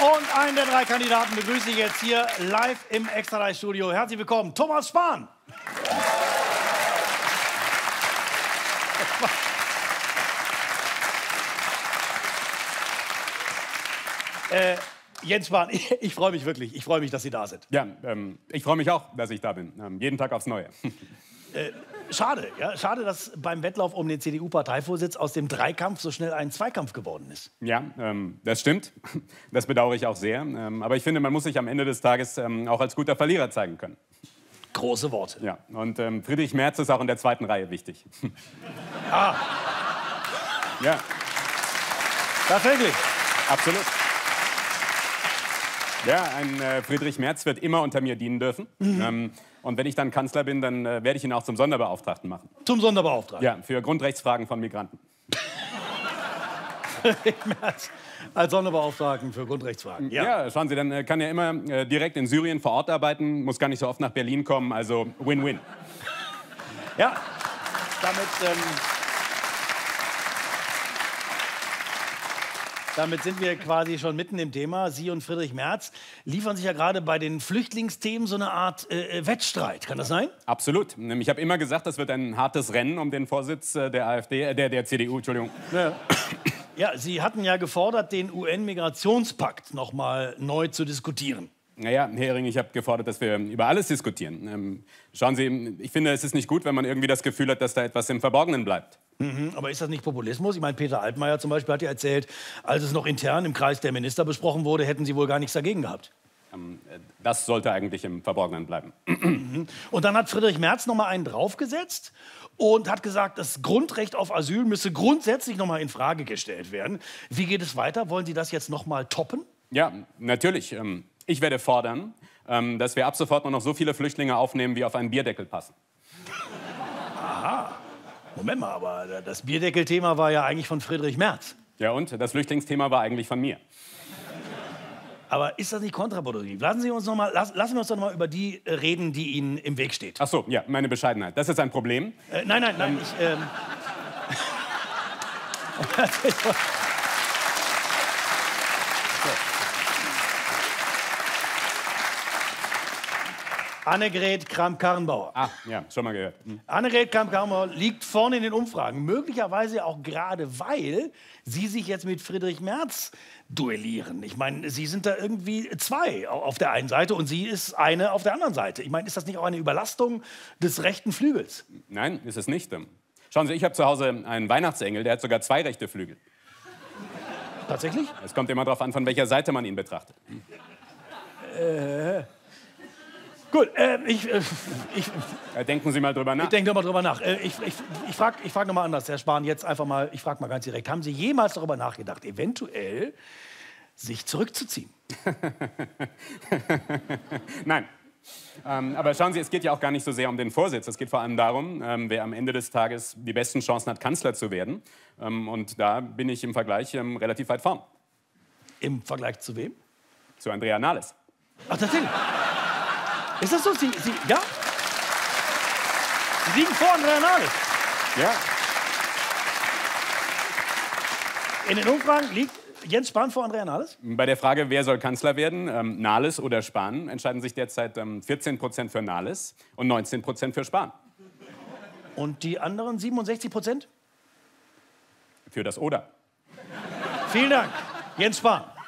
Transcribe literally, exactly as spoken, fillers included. Und einen der drei Kandidaten begrüße ich jetzt hier live im Extra-Live-Studio. Herzlich willkommen, Thomas Spahn. Äh, Jens Spahn, ich, ich freue mich wirklich. Ich freue mich, dass Sie da sind. Ja, ähm, ich freue mich auch, dass ich da bin. Ähm, jeden Tag aufs Neue. äh, schade, ja, schade, dass beim Wettlauf um den C D U-Parteivorsitz aus dem Dreikampf so schnell ein Zweikampf geworden ist. Ja, ähm, das stimmt. Das bedauere ich auch sehr. Ähm, aber ich finde, man muss sich am Ende des Tages ähm, auch als guter Verlierer zeigen können. Große Worte. Ja, und ähm, Friedrich Merz ist auch in der zweiten Reihe wichtig. Ah. Ja. Tatsächlich. Absolut. Ja, ein äh, Friedrich Merz wird immer unter mir dienen dürfen. Mhm. Ähm, und wenn ich dann Kanzler bin, dann äh, werde ich ihn auch zum Sonderbeauftragten machen. Zum Sonderbeauftragten? Ja, für Grundrechtsfragen von Migranten. Friedrich Merz als Sonderbeauftragten für Grundrechtsfragen. Ja, ja, schauen Sie, dann äh, kann er ja immer äh, direkt in Syrien vor Ort arbeiten, muss gar nicht so oft nach Berlin kommen, also Win-Win. Ja, damit... Ähm Damit sind wir quasi schon mitten im Thema. Sie und Friedrich Merz liefern sich ja gerade bei den Flüchtlingsthemen so eine Art äh, Wettstreit. Kann das sein? Absolut. Ich habe immer gesagt, das wird ein hartes Rennen um den Vorsitz der AfD, der, der C D U. Entschuldigung. Ja. Ja, Sie hatten ja gefordert, den U N-Migrationspakt noch mal neu zu diskutieren. Naja, Hering, ich habe gefordert, dass wir über alles diskutieren. Ähm, schauen Sie, ich finde, es ist nicht gut, wenn man irgendwie das Gefühl hat, dass da etwas im Verborgenen bleibt. Mhm, aber ist das nicht Populismus? Ich meine, Peter Altmaier zum Beispiel hat ja erzählt, als es noch intern im Kreis der Minister besprochen wurde, hätten Sie wohl gar nichts dagegen gehabt. Ähm, das sollte eigentlich im Verborgenen bleiben. Mhm. Und dann hat Friedrich Merz noch mal einen draufgesetzt und hat gesagt, das Grundrecht auf Asyl müsse grundsätzlich noch mal in Frage gestellt werden. Wie geht es weiter? Wollen Sie das jetzt noch mal toppen? Ja, natürlich. Ähm Ich werde fordern, dass wir ab sofort nur noch so viele Flüchtlinge aufnehmen, wie auf einen Bierdeckel passen. Aha. Moment mal, aber das Bierdeckel-Thema war ja eigentlich von Friedrich Merz. Ja und? Das Flüchtlingsthema war eigentlich von mir. Aber ist das nicht kontraproduktiv? Lassen Sie uns noch mal, lassen wir uns doch noch mal über die reden, die Ihnen im Weg steht. Ach so, ja, meine Bescheidenheit. Das ist ein Problem. Äh, nein, nein, nein, ähm, ich... Ähm Annegret Kramp-Karrenbauer. Ah, ja, schon mal gehört. Hm. Annegret Kramp-Karrenbauer liegt vorne in den Umfragen. Möglicherweise auch gerade, weil Sie sich jetzt mit Friedrich Merz duellieren. Ich meine, Sie sind da irgendwie zwei auf der einen Seite und sie ist eine auf der anderen Seite. Ich meine, ist das nicht auch eine Überlastung des rechten Flügels? Nein, ist es nicht. Schauen Sie, ich habe zu Hause einen Weihnachtsengel, der hat sogar zwei rechte Flügel. Tatsächlich? Es kommt immer darauf an, von welcher Seite man ihn betrachtet. Äh... Gut, äh, ich, äh, ich... Denken Sie mal drüber nach. Ich denke mal drüber nach. Äh, ich ich, ich frage ich frag noch mal anders, Herr Spahn, jetzt einfach mal, ich frage mal ganz direkt. Haben Sie jemals darüber nachgedacht, eventuell sich zurückzuziehen? Nein. Ähm, aber schauen Sie, es geht ja auch gar nicht so sehr um den Vorsitz. Es geht vor allem darum, ähm, wer am Ende des Tages die besten Chancen hat, Kanzler zu werden. Ähm, und da bin ich im Vergleich ähm, relativ weit vorn. Im Vergleich zu wem? Zu Andrea Nahles. Ach, tatsächlich? Ist das so? Sie, Sie, ja? Sie liegen vor Andrea Nahles. Ja. In den Umfragen liegt Jens Spahn vor Andrea Nahles? Bei der Frage, wer soll Kanzler werden, ähm, Nahles oder Spahn, entscheiden sich derzeit ähm, vierzehn Prozent für Nahles und neunzehn Prozent für Spahn. Und die anderen siebenundsechzig Prozent? Für das Oder. Vielen Dank, Jens Spahn.